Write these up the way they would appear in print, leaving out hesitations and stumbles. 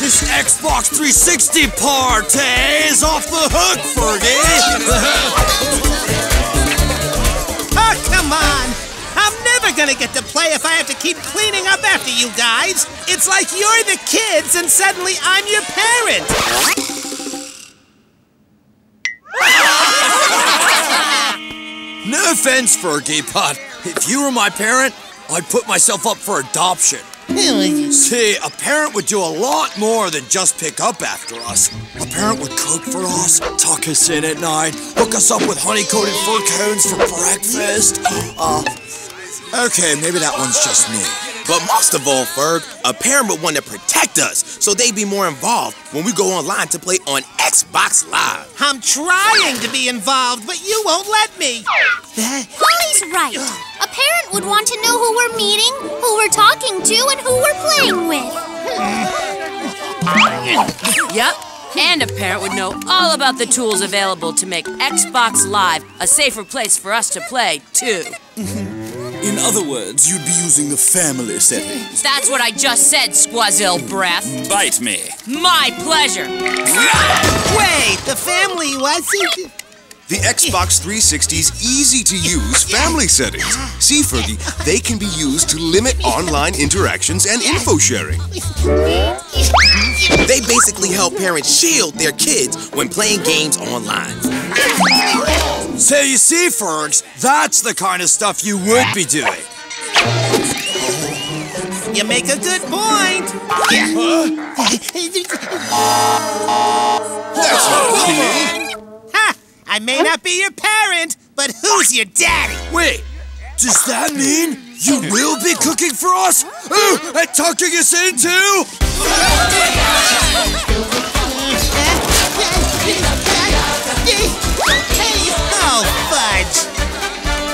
This Xbox 360 party is off the hook, Fergie! Oh, come on! I'm never gonna get to play if I have to keep cleaning up after you guys! It's like you're the kids and suddenly I'm your parent! No offense, Fergie, but if you were my parent, I'd put myself up for adoption. Really? See, a parent would do a lot more than just pick up after us. A parent would cook for us, tuck us in at night, hook us up with honey-coated fur cones for breakfast. Okay, maybe that one's just me. But most of all, Ferg, a parent would want to protect us, so they'd be more involved when we go online to play on Xbox Live. I'm trying to be involved, but you won't let me. Holly's right. A parent would want to know who we're meeting, who we're talking to, and who we're playing with. Yep, and a parent would know all about the tools available to make Xbox Live a safer place for us to play, too. In other words, you'd be using the family settings. That's what I just said, Squazil Breath. Bite me. My pleasure. Wait, the family wasn't... The Xbox 360's easy-to-use family settings. See, Fergie, they can be used to limit online interactions and info sharing. They basically help parents shield their kids when playing games online. So you see, Fergs, that's the kind of stuff you would be doing. You make a good point. That's okay. Ha! I may not be your parent, but who's your daddy? Wait, does that mean you will be cooking for us? And tucking us in, too? Oh, fudge.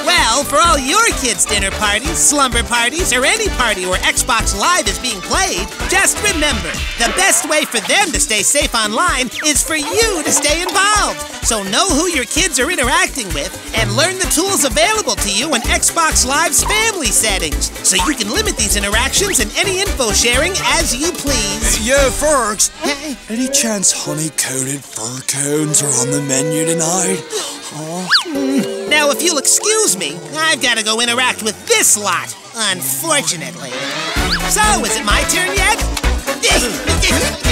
Well, for all your kids' dinner parties, slumber parties, or any party where Xbox Live is being played, just remember, the best way for them to stay safe online is for you to stay involved. So know who your kids are interacting with and learn the tools available to you in Xbox Live's family settings so you can limit these interactions and any info sharing as you please. Yeah, Fergs. Any chance honey-coated fur cones are on the menu tonight? Now, if you'll excuse me, I've got to go interact with this lot, unfortunately. So, is it my turn yet?